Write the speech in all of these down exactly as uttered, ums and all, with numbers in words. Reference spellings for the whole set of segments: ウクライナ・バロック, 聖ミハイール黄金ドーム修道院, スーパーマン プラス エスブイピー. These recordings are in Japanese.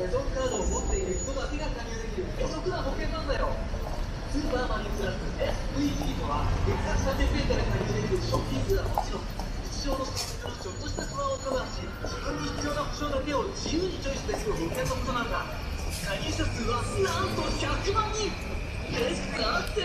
所属カードを持っている人だけが加入できるお得な保険なんだよ。スーパーマンにプラス エスブイピー とは月額さんぜんえんから加入できる食品数はもちろん、日常の生活のちょっとした不安をカバーし、自分に必要な保障だけを自由にチョイスできる保険のことなんだ。加入者数はなんとひゃくまんにんですかって。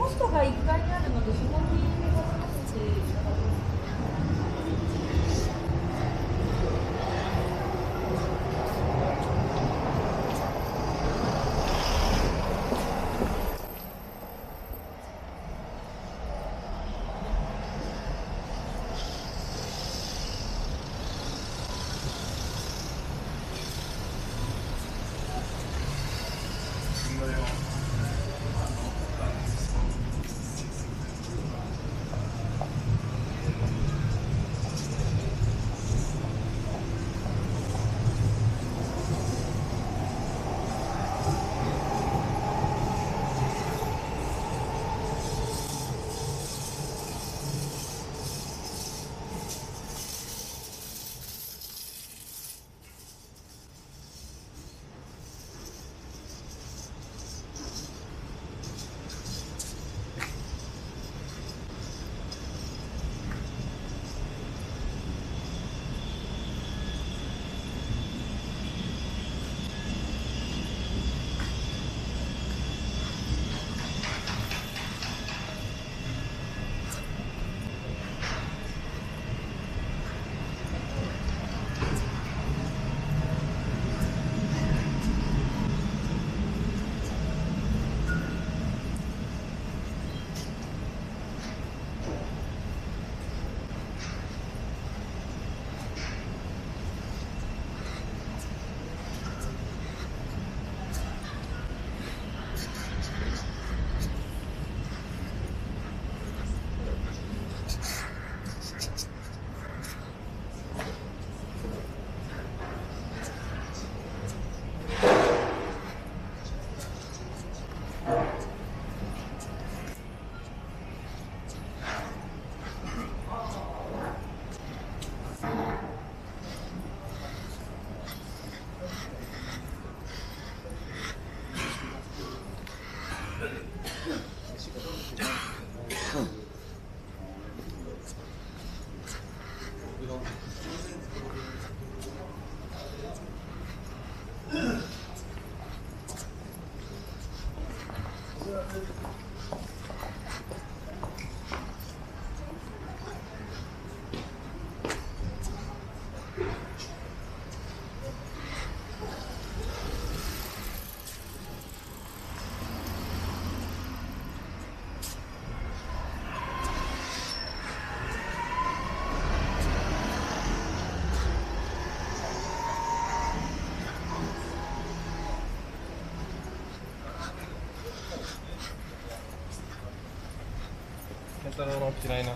ポストがいっかいにあるので、そこに出させていただきます。したもの嫌いな。